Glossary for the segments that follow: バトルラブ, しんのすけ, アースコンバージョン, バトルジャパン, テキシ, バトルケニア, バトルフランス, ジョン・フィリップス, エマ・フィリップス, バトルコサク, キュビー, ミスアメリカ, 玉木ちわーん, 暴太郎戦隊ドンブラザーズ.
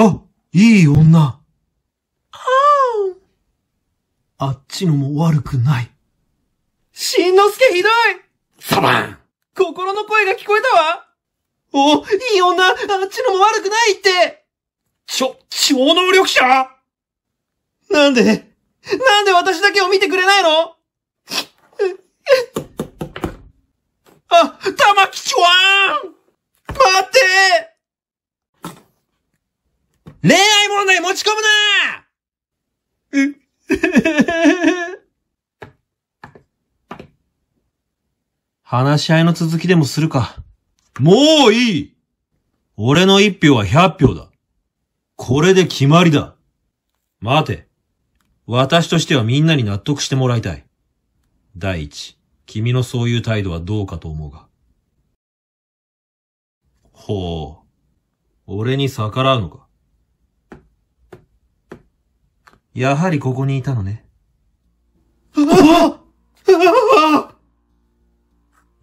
あ、いい女。あっちのも悪くない。しんのすけひどい。サバン。心の声が聞こえたわ。お、いい女、あっちのも悪くないって。超能力者？なんで私だけを見てくれないの？あ、玉木ちわーん！待ってー！恋愛問題持ち込むな話し合いの続きでもするか。もういい！俺の一票は100票だ。これで決まりだ。待て。私としてはみんなに納得してもらいたい。第一。君のそういう態度はどうかと思うが。ほう。俺に逆らうのか。やはりここにいたのね。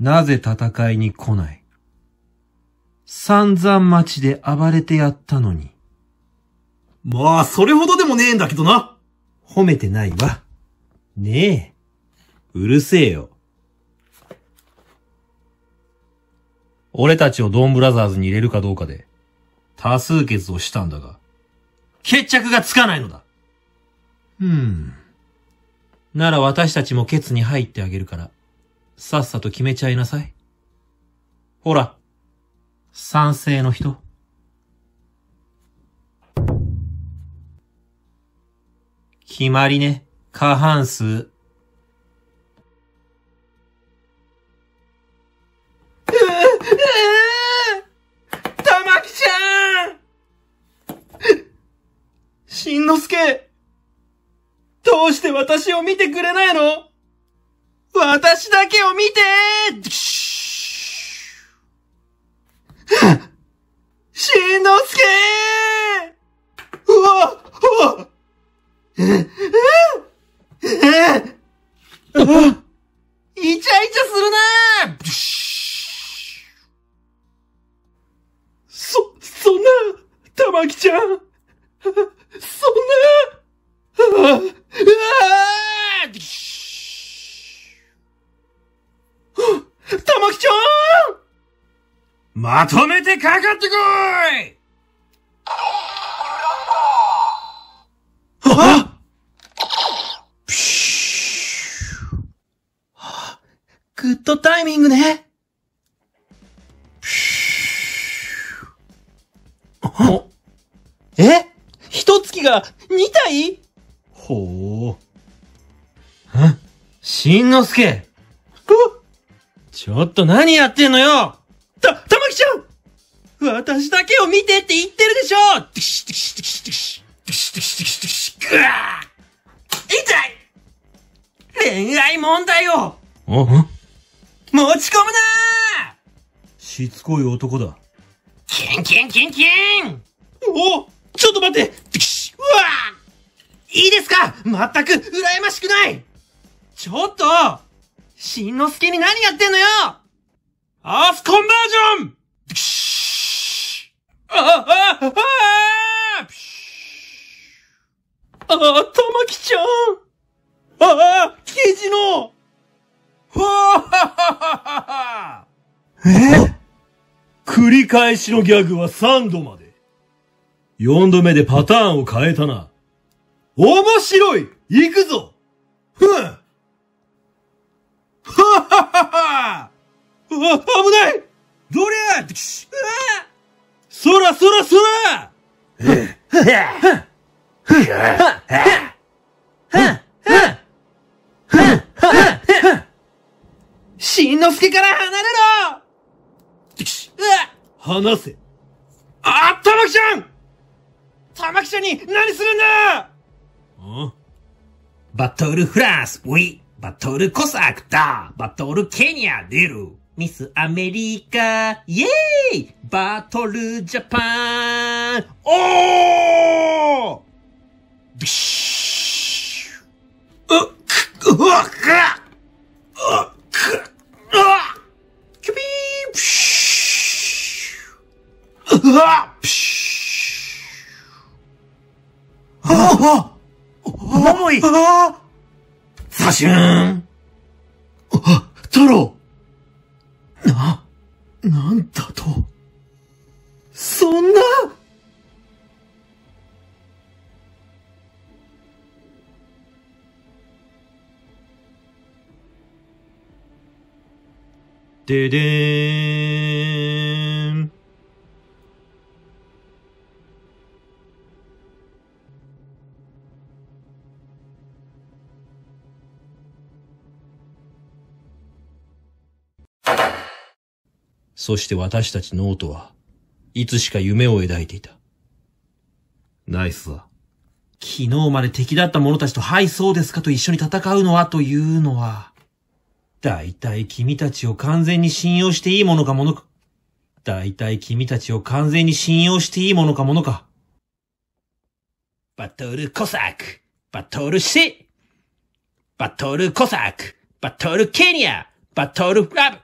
なぜ戦いに来ない？散々町で暴れてやったのに。まあ、それほどでもねえんだけどな。褒めてないわ。ねえ。うるせえよ。俺たちをドンブラザーズに入れるかどうかで、多数決をしたんだが、決着がつかないのだ。なら私たちも決に入ってあげるから、さっさと決めちゃいなさい。ほら、賛成の人。決まりね、過半数。しんのすけ、どうして私を見てくれないの？私だけを見てー！しんのすけー！うわ！うわ！イチャイチャするな！そんな、玉木ちゃん。そんな、玉木ちゃん！まとめてかかってこい！あっ！グッドタイミングね。え？一月が2体？ほう。しんのすけ。ちょっと何やってんのよ！玉木ちゃん！私だけを見てって言ってるでしょ！テキシテキシテキシテキシテキシテキシテキシテキシグワー！痛い！恋愛問題を！持ち込むな！しつこい男だ。キンキンキンキン！お！ちょっと待って！テキシ！うわー！いいですか！まったく羨ましくない！ちょっと！しんのすけに何やってんのよ！アースコンバージョン！玉木ちゃん！刑事の！繰り返しのギャグは3度まで。4度目でパターンを変えたな。面白い！行くぞ！危ない！どりゃ！うわ！そら！しんのすけから離れろ！離せ！あ、玉木ちゃん！玉木ちゃんに何するんだ！バトルフランス、ウィ！バトルコサクだ！バトルケニア出る！ミスアメリカ、イェーイ！バトルジャパン、おー！ビシュ！キュビー！プシュ！桃井サシューン太郎なんだとそんなででーん。そして私たちノートはいつしか夢を描いていた。ナイスだ。昨日まで敵だった者たちとはいそうですかと一緒に戦うのはというのは。大体君たちを完全に信用していいものかものか。バトルコサック、バトルシ、バトルコサック、バトルケニア、バトルラブ。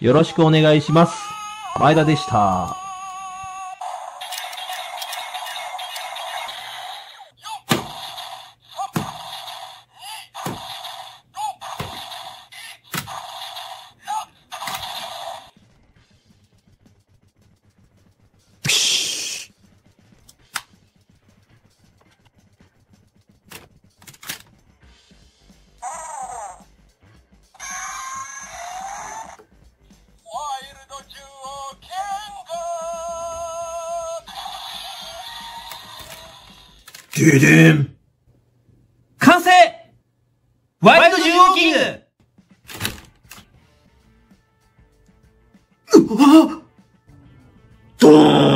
よろしくお願いします。前田でした。ででん完成ワイド獣王キングドーン